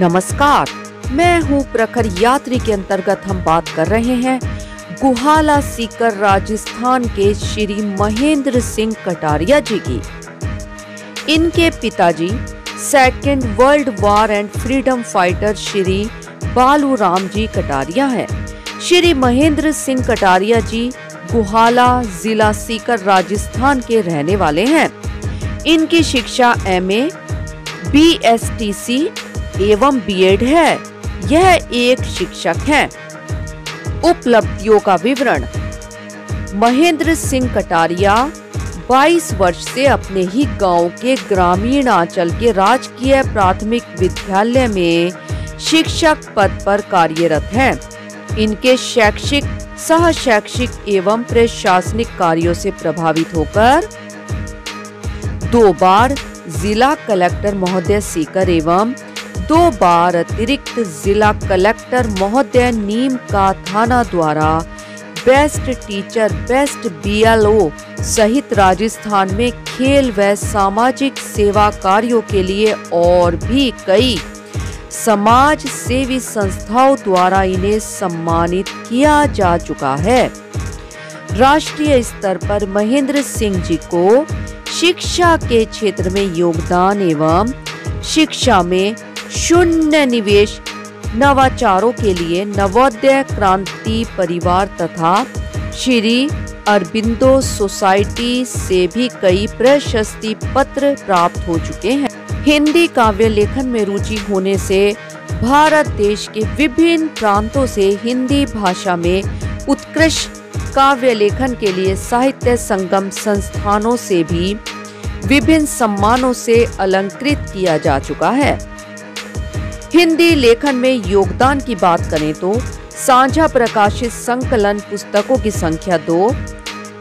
नमस्कार, मैं हूँ प्रखर यात्री के अंतर्गत हम बात कर रहे हैं गुहाला सीकर राजस्थान के श्री महेंद्र सिंह कटारिया जी की। इनके पिताजी second world war and freedom fighter Shri Balu Ram जी कटारिया हैं। श्री महेंद्र सिंह कटारिया जी गुहाला जिला सीकर राजस्थान के रहने वाले हैं। इनकी शिक्षा MA, BSTC एवं BEd है। यह एक शिक्षक हैं। उपलब्धियों का विवरण। महेंद्र सिंह कटारिया 22 वर्ष से अपने ही गांव के ग्रामीण आंचल के राजकीय प्राथमिक विद्यालय में शिक्षक पद पर कार्यरत हैं। इनके शैक्षिक, सह शैक्षिक एवं प्रशासनिक कार्यों से प्रभावित होकर 2 बार जिला कलेक्टर महोदय सीकर एवं 2 बार अतिरिक्त जिला कलेक्टर महोदय नीम का थाना द्वारा बेस्ट टीचर, बेस्ट BLO सहित राजस्थान में खेल व सामाजिक सेवा कार्यों के लिए और भी कई समाज सेवी संस्थाओं द्वारा इन्हें सम्मानित किया जा चुका है। राष्ट्रीय स्तर पर महेंद्र सिंह जी को शिक्षा के क्षेत्र में योगदान एवं शिक्षा में शून्य निवेश, नवाचारों के लिए नवोदय क्रांति परिवार तथा श्री अरबिंदो सोसाइटी से भी कई प्रशस्ति पत्र प्राप्त हो चुके हैं। हिंदी काव्य लेखन में रुचि होने से भारत देश के विभिन्न प्रांतों से हिंदी भाषा में उत्कृष्ट काव्य लेखन के लिए साहित्य संगम संस्थानों से भी विभिन्न सम्मानों से अलंकृत किया जा चुका है। हिंदी लेखन में योगदान की बात करें तो साझा प्रकाशित संकलन पुस्तकों की संख्या 2,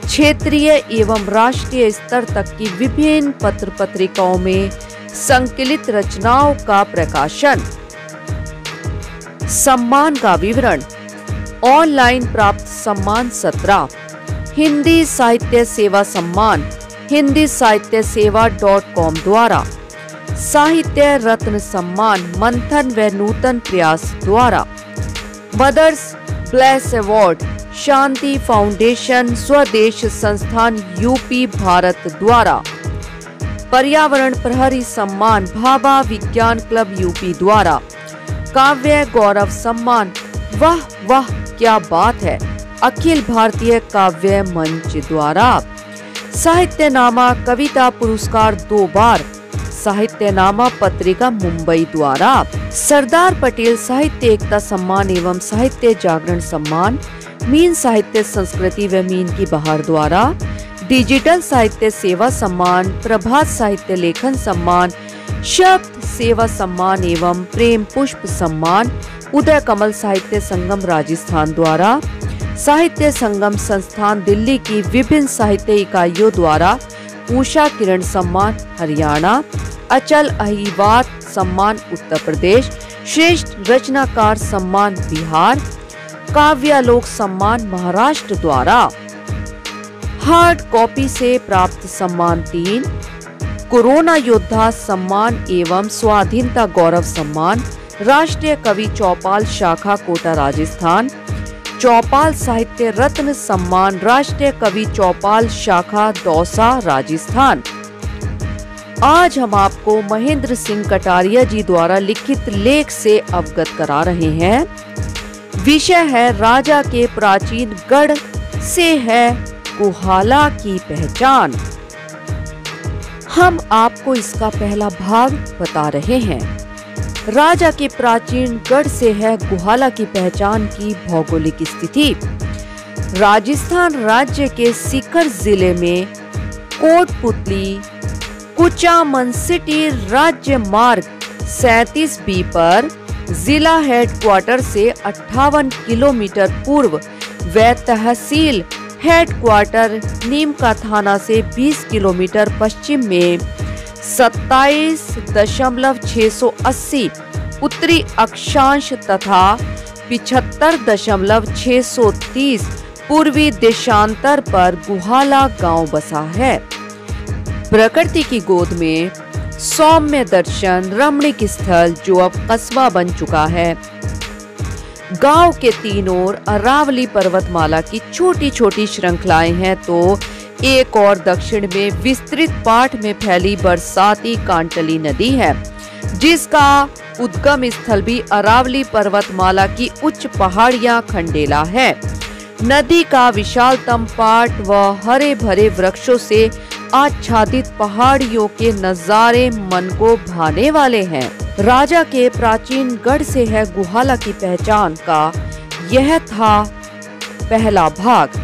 क्षेत्रीय एवं राष्ट्रीय स्तर तक की विभिन्न पत्र पत्रिकाओं में संकलित रचनाओं का प्रकाशन। सम्मान का विवरण। ऑनलाइन प्राप्त सम्मान 17 हिंदी साहित्य सेवा सम्मान हिंदी साहित्य सेवा .com द्वारा, साहित्य रत्न सम्मान मंथन व नूतन प्रयास द्वारा, mother's bless award Shanti foundation स्वदेश संस्थान UP भारत द्वारा, पर्यावरण प्रहरी सम्मान भाभा विज्ञान क्लब UP द्वारा, काव्य गौरव सम्मान वाह वाह क्या बात है अखिल भारतीय काव्य मंच द्वारा, साहित्य नामा कविता पुरस्कार 2 बार साहित्य नामा पत्रिका मुंबई द्वारा, सरदार पटेल साहित्य एकता सम्मान एवं साहित्य जागरण सम्मान मीन साहित्य संस्कृति व मीन की बहार द्वारा, डिजिटल साहित्य सेवा सम्मान, प्रभात साहित्य लेखन सम्मान, शब्द सेवा सम्मान एवं प्रेम पुष्प सम्मान उदय कमल साहित्य संगम राजस्थान द्वारा, साहित्य संगम संस्थान दिल्ली की विभिन्न साहित्य इकाइयों द्वारा उषा किरण सम्मान हरियाणा, अचल अहिवात सम्मान उत्तर प्रदेश, श्रेष्ठ रचनाकार सम्मान बिहार, काव्यालोक सम्मान महाराष्ट्र द्वारा, हार्ड कॉपी से प्राप्त सम्मान 3, कोरोना योद्धा सम्मान एवं स्वाधीनता गौरव सम्मान राष्ट्रीय कवि चौपाल शाखा कोटा राजस्थान, चौपाल साहित्य रत्न सम्मान राष्ट्रीय कवि चौपाल शाखा दौसा राजस्थान। आज हम आपको महेंद्र सिंह कटारिया जी द्वारा लिखित लेख से अवगत करा रहे हैं। विषय है राजा के प्राचीन गढ़ से है गुहाला की पहचान। हम आपको इसका पहला भाग बता रहे हैं। राजा के प्राचीन गढ़ से है गुहाला की पहचान की भौगोलिक स्थिति। राजस्थान राज्य के सीकर जिले में कोटपुतली कुचामन सिटी राज्य मार्ग 37B पर जिला हेडक्वार्टर से 58 किलोमीटर पूर्व व तहसील हेडक्वार्टर नीम का थाना से 20 किलोमीटर पश्चिम में 27.680 उत्तरी अक्षांश तथा 75.630 पूर्वी देशांतर पर गुहाला गांव बसा है। प्रकृति की गोद में सौम्य दर्शन रमणीक स्थल जो अब कस्बा बन चुका है। गांव के तीनों ओर अरावली पर्वतमाला की छोटी छोटी श्रृंखलाएं हैं तो एक और दक्षिण में विस्तृत पाठ में फैली बरसाती कांटली नदी है, जिसका उद्गम स्थल भी अरावली पर्वतमाला की उच्च पहाड़ियां खंडेला है। नदी का विशालतम पाट व हरे भरे वृक्षों से आच्छादित पहाड़ियों के नजारे मन को भाने वाले हैं। राजा के प्राचीन गढ़ से है गुहाला की पहचान का यह था पहला भाग।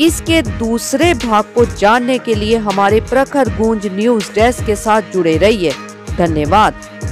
इसके दूसरे भाग को जानने के लिए हमारे प्रखर गूंज न्यूज डेस्क के साथ जुड़े रहिए। धन्यवाद।